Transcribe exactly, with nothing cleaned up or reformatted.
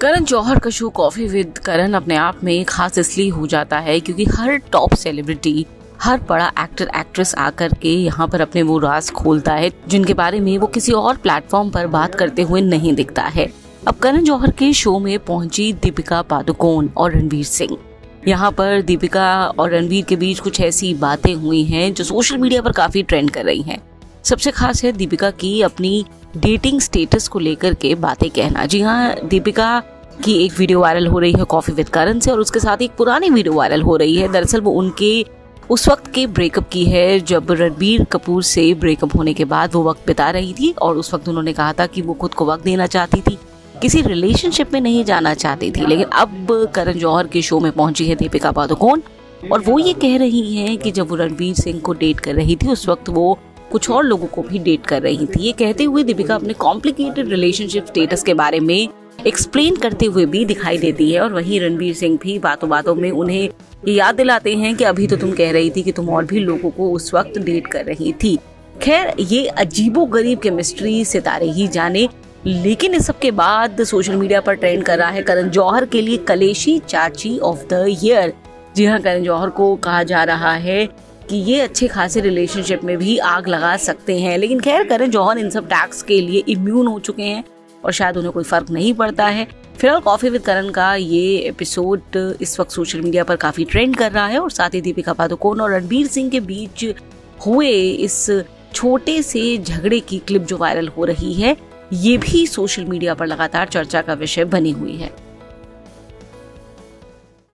करण जौहर का show coffee with करण अपने आप में खास इसलिए हो जाता है क्योंकि हर टॉप सेलिब्रिटी, हर बड़ा एक्टर एक्ट्रेस आकर के यहाँ पर अपने वो राज खोलता है जिनके बारे में वो किसी और प्लेटफॉर्म पर बात करते हुए नहीं दिखता है। अब करण जौहर के शो में पहुंची दीपिका पादुकोण और रणवीर सिंह। यहाँ पर दीपिका और रणवीर के बीच कुछ ऐसी बातें हुई हैं जो सोशल मीडिया पर काफी ट्रेंड कर रही हैं। सबसे खास है दीपिका की अपनी डेटिंग स्टेटस को लेकर के बातें कहना। जी हाँ, दीपिका की एक वीडियो वायरल हो रही है कॉफी विद करण से और उसके साथ एक पुरानी वीडियो वायरल हो रही है। दरअसल वो उनके उस वक्त के ब्रेकअप की है जब रणबीर कपूर से ब्रेकअप होने के बाद वो वक्त बिता रही थी और उस वक्त उन्होंने कहा था कि वो खुद को वक्त देना चाहती थी, किसी रिलेशनशिप में नहीं जाना चाहती थी। लेकिन अब करण जौहर के शो में पहुंची है दीपिका पादुकोण और वो ये कह रही हैं कि जब वो रणबीर सिंह को डेट कर रही थी उस वक्त वो कुछ और लोगों को भी डेट कर रही थी। ये कहते हुए दीपिका अपने कॉम्प्लिकेटेड रिलेशनशिप स्टेटस के बारे में एक्सप्लेन करते हुए भी दिखाई देती है और वहीं रणबीर सिंह भी बातों बातों में उन्हें याद दिलाते हैं कि अभी तो तुम कह रही थी कि तुम और भी लोगों को उस वक्त डेट कर रही थी। खैर, ये अजीबोगरीब केमिस्ट्री सितारे ही जाने, लेकिन इस सब के बाद सोशल मीडिया पर ट्रेंड कर रहा है करण जौहर के लिए कलेशी चाची ऑफ द ईयर। जी हाँ, करण जौहर को कहा जा रहा है कि ये अच्छे खासे रिलेशनशिप में भी आग लगा सकते हैं। लेकिन खैर, करण जौहर इन सब टैक्स के लिए इम्यून हो चुके हैं और शायद उन्हें कोई फर्क नहीं पड़ता है। फिलहाल कॉफी विद करण का ये एपिसोड इस वक्त सोशल मीडिया पर काफी ट्रेंड कर रहा है और साथ ही दीपिका पादुकोण और रणबीर सिंह के बीच हुए इस छोटे से झगड़े की क्लिप जो वायरल हो रही है ये भी सोशल मीडिया पर लगातार चर्चा का विषय बनी हुई है।